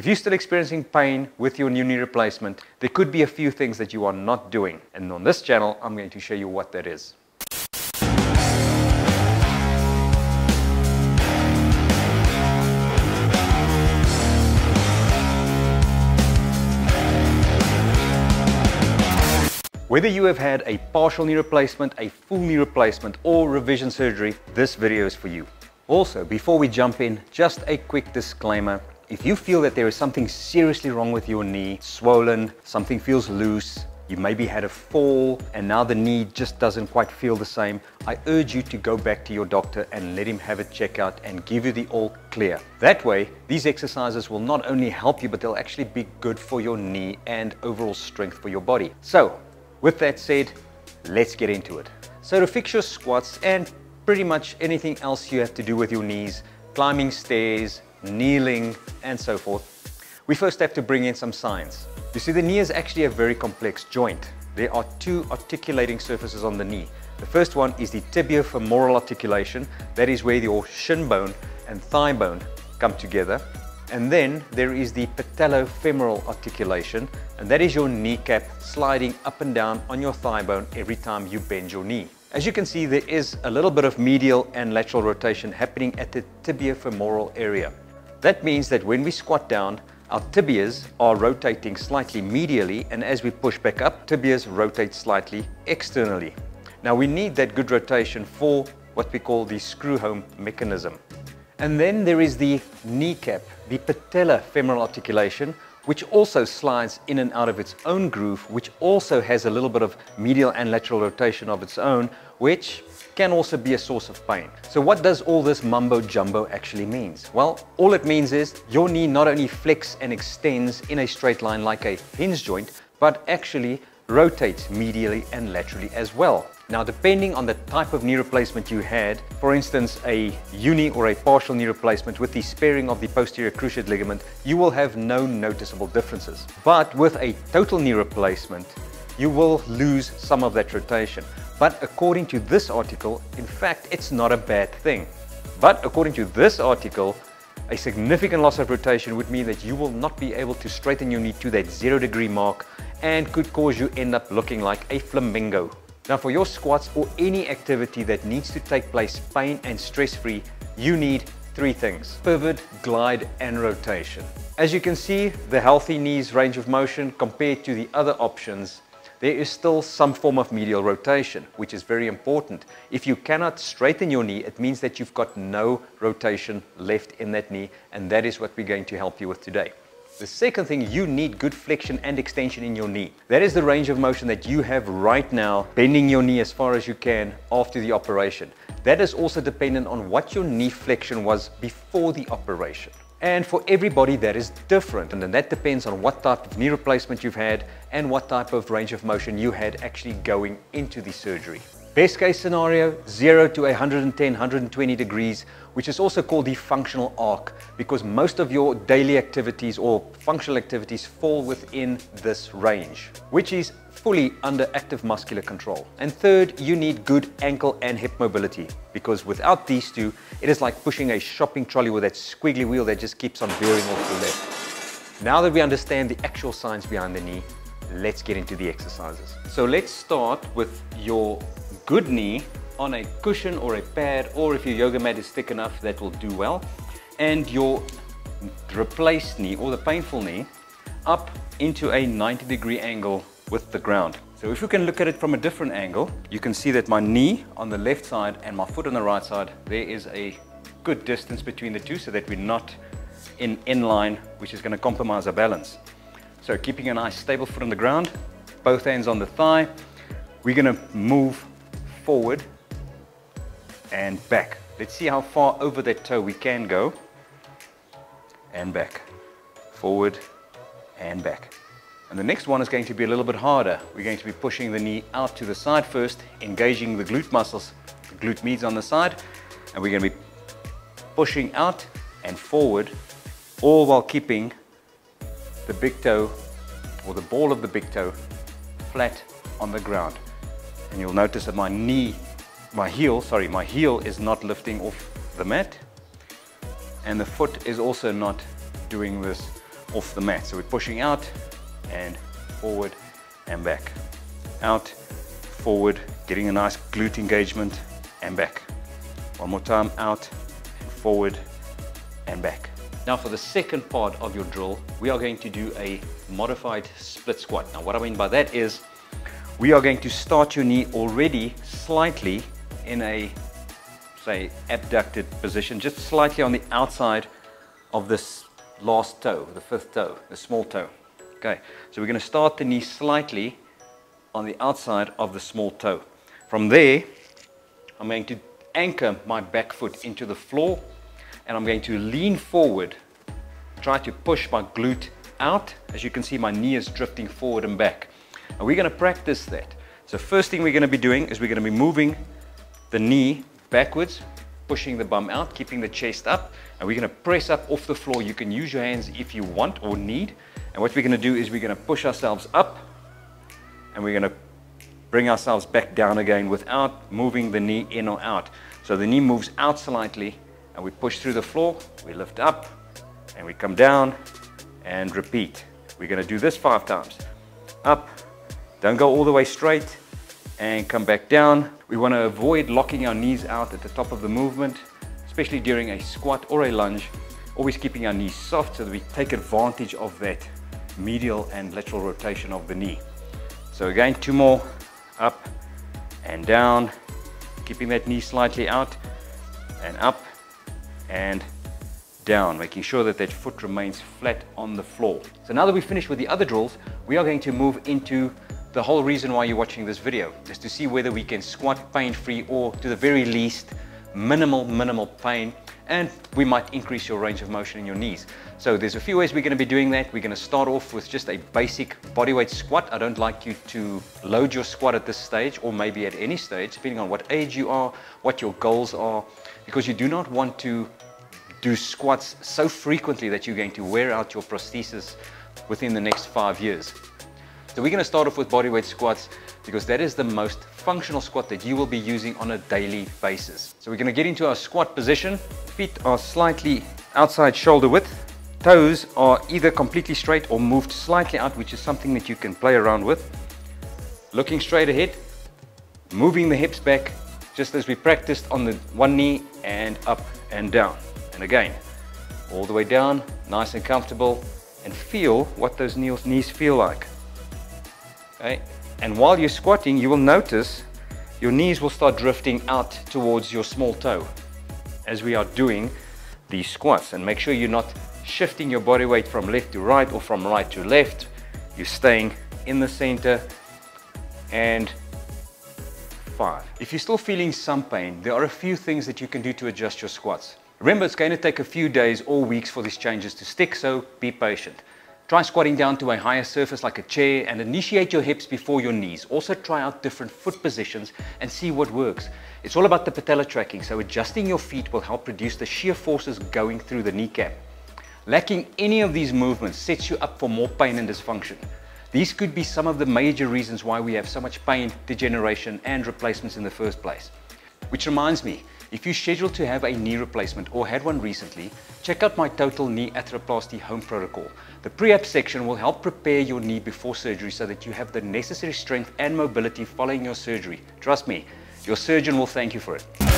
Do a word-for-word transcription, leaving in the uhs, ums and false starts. If you're still experiencing pain with your new knee replacement, there could be a few things that you are not doing. And on this channel, I'm going to show you what that is. Whether you have had a partial knee replacement, a full knee replacement, or revision surgery, this video is for you. Also, before we jump in, just a quick disclaimer. If you feel that there is something seriously wrong with your knee, swollen, something feels loose, you maybe had a fall and now the knee just doesn't quite feel the same, I urge you to go back to your doctor and let him have a checkout and give you the all clear. That way, these exercises will not only help you, but they'll actually be good for your knee and overall strength for your body. So, with that said, let's get into it. So to fix your squats and pretty much anything else you have to do with your knees, climbing stairs, kneeling, and so forth, we first have to bring in some science. You see, the knee is actually a very complex joint. There are two articulating surfaces on the knee. The first one is the tibiofemoral articulation. That is where your shin bone and thigh bone come together. And then there is the patellofemoral articulation, and that is your kneecap sliding up and down on your thigh bone every time you bend your knee. As you can see, there is a little bit of medial and lateral rotation happening at the tibiofemoral area. That means that when we squat down, our tibias are rotating slightly medially, and as we push back up, tibias rotate slightly externally. Now we need that good rotation for what we call the screw home mechanism. And then there is the kneecap, the patellofemoral articulation, which also slides in and out of its own groove, which also has a little bit of medial and lateral rotation of its own, which can also be a source of pain. So what does all this mumbo jumbo actually means? Well, all it means is your knee not only flexes and extends in a straight line like a hinge joint, but actually rotates medially and laterally as well. Now, depending on the type of knee replacement you had, for instance, a uni or a partial knee replacement with the sparing of the posterior cruciate ligament, you will have no noticeable differences. But with a total knee replacement, you will lose some of that rotation. But according to this article, in fact, it's not a bad thing. But according to this article, a significant loss of rotation would mean that you will not be able to straighten your knee to that zero degree mark and could cause you end up looking like a flamingo. Now, for your squats or any activity that needs to take place pain and stress-free, you need three things: pivot, glide, and rotation. As you can see, the healthy knee's range of motion compared to the other options, there is still some form of medial rotation, which is very important. If you cannot straighten your knee, it means that you've got no rotation left in that knee, and that is what we're going to help you with today. The second thing, you need good flexion and extension in your knee. That is the range of motion that you have right now, bending your knee as far as you can after the operation. That is also dependent on what your knee flexion was before the operation. And for everybody, that is different. And then that depends on what type of knee replacement you've had and what type of range of motion you had actually going into the surgery. Best case scenario, zero to one hundred ten, one hundred twenty degrees, which is also called the functional arc, because most of your daily activities or functional activities fall within this range, which is fully under active muscular control. And third, you need good ankle and hip mobility, because without these two, it is like pushing a shopping trolley with that squiggly wheel that just keeps on veering off the left. Now that we understand the actual science behind the knee, let's get into the exercises. So let's start with your good knee on a cushion or a pad, or if your yoga mat is thick enough, that will do well. And your replaced knee or the painful knee up into a ninety degree angle with the ground. So if you can look at it from a different angle, you can see that my knee on the left side and my foot on the right side, there is a good distance between the two so that we're not in inline, which is going to compromise our balance. So keeping a nice stable foot on the ground, both hands on the thigh, we're going to move forward and back. Let's see how far over that toe we can go. And back, forward and back. And the next one is going to be a little bit harder. We're going to be pushing the knee out to the side first, engaging the glute muscles, the glute medius on the side, and we're going to be pushing out and forward, all while keeping the big toe or the ball of the big toe flat on the ground. And you'll notice that my knee, my heel, sorry, my heel is not lifting off the mat, and the foot is also not doing this off the mat. So we're pushing out and forward and back. Out, forward, getting a nice glute engagement and back. One more time, out, forward and back. Now for the second part of your drill, we are going to do a modified split squat. Now what I mean by that is we are going to start your knee already slightly in a, say, abducted position, just slightly on the outside of this last toe, the fifth toe, the small toe. Okay, so we're going to start the knee slightly on the outside of the small toe. From there, I'm going to anchor my back foot into the floor, and I'm going to lean forward, try to push my glute out. As you can see, my knee is drifting forward and back. And we're going to practice that. So first thing we're going to be doing is we're going to be moving the knee backwards, pushing the bum out, keeping the chest up, and we're going to press up off the floor. You can use your hands if you want or need. And what we're going to do is we're going to push ourselves up, and we're going to bring ourselves back down again without moving the knee in or out. So the knee moves out slightly, and we push through the floor, we lift up, and we come down, and repeat. We're going to do this five times. Up, don't go all the way straight, and come back down. We want to avoid locking our knees out at the top of the movement, especially during a squat or a lunge, always keeping our knees soft so that we take advantage of that medial and lateral rotation of the knee. So again, two more, up and down, keeping that knee slightly out, and up and down, making sure that that foot remains flat on the floor. So now that we've finished with the other drills, we are going to move into the whole reason why you're watching this video is to see whether we can squat pain-free, or to the very least, minimal, minimal pain, and we might increase your range of motion in your knees. So there's a few ways we're going to be doing that. We're going to start off with just a basic bodyweight squat. I don't like you to load your squat at this stage, or maybe at any stage, depending on what age you are, what your goals are, because you do not want to do squats so frequently that you're going to wear out your prosthesis within the next five years. So we're going to start off with bodyweight squats because that is the most functional squat that you will be using on a daily basis. So we're going to get into our squat position. Feet are slightly outside shoulder width. Toes are either completely straight or moved slightly out, which is something that you can play around with. Looking straight ahead, moving the hips back, just as we practiced on the one knee, and up and down. And again, all the way down, nice and comfortable, and feel what those knees feel like. Okay. And while you're squatting, you will notice your knees will start drifting out towards your small toe as we are doing these squats. And make sure you're not shifting your body weight from left to right or from right to left. You're staying in the center. And five. If you're still feeling some pain, there are a few things that you can do to adjust your squats. Remember, it's going to take a few days or weeks for these changes to stick, so be patient. Try squatting down to a higher surface like a chair, and initiate your hips before your knees. Also try out different foot positions and see what works. It's all about the patella tracking, so adjusting your feet will help reduce the shear forces going through the kneecap. Lacking any of these movements sets you up for more pain and dysfunction. These could be some of the major reasons why we have so much pain, degeneration, and replacements in the first place. Which reminds me, if you're scheduled to have a knee replacement or had one recently, check out my Total Knee Arthroplasty Home Protocol. The pre-app section will help prepare your knee before surgery so that you have the necessary strength and mobility following your surgery. Trust me, your surgeon will thank you for it.